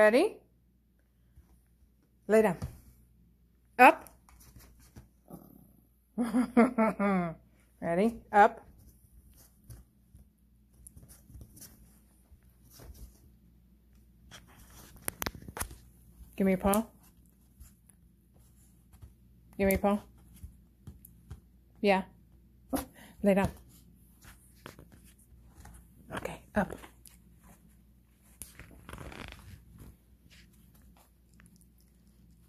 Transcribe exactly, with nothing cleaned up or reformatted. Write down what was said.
Ready? Lay down. Up. Ready? Up. Give me a paw. Give me a paw. Yeah. Lay down. Okay, up.